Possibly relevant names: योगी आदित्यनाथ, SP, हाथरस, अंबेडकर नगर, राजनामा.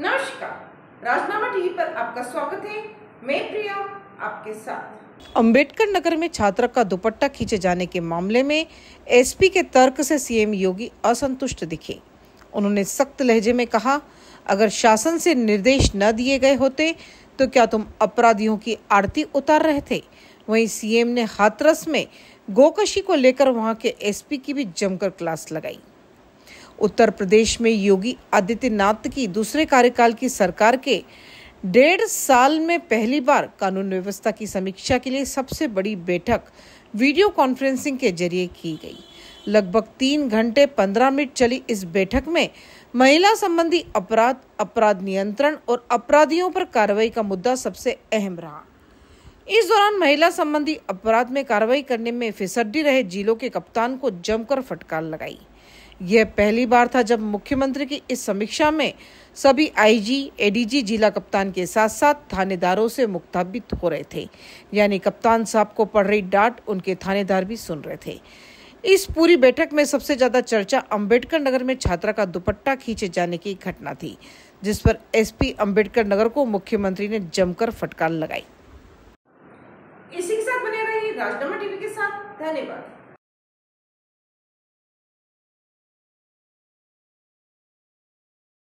नमस्कार, राजनामा टीवी पर आपका स्वागत है। मैं प्रिया आपके साथ। अंबेडकर नगर में छात्र का दुपट्टा खींचे जाने के मामले में एसपी के तर्क से सीएम योगी असंतुष्ट दिखे। उन्होंने सख्त लहजे में कहा, अगर शासन से निर्देश न दिए गए होते तो क्या तुम अपराधियों की आरती उतार रहे थे। वहीं सीएम ने हाथरस में गोकशी को लेकर वहां के एसपी की भी जमकर क्लास लगाई। उत्तर प्रदेश में योगी आदित्यनाथ की दूसरे कार्यकाल की सरकार के 1.5 साल में पहली बार कानून व्यवस्था की समीक्षा के लिए सबसे बड़ी बैठक वीडियो कॉन्फ्रेंसिंग के जरिए की गई। लगभग 3 घंटे 15 मिनट चली इस बैठक में महिला संबंधी अपराध, अपराध नियंत्रण और अपराधियों पर कार्रवाई का मुद्दा सबसे अहम रहा। इस दौरान महिला संबंधी अपराध में कार्रवाई करने में फिसड्डी रहे जिलों के कप्तान को जमकर फटकार लगाई। यह पहली बार था जब मुख्यमंत्री की इस समीक्षा में सभी आईजी, एडीजी, जिला कप्तान के साथ साथ थानेदारों से मुखताबित हो रहे थे, यानी कप्तान साहब को पड़ रही डांट उनके थानेदार भी सुन रहे थे। इस पूरी बैठक में सबसे ज्यादा चर्चा अंबेडकर नगर में छात्रा का दुपट्टा खींचे जाने की घटना थी, जिस पर एसपी अंबेडकर नगर को मुख्यमंत्री ने जमकर फटकार लगाई। इसी के साथ बने रहिए राजनामा टीवी के साथ। धन्यवाद।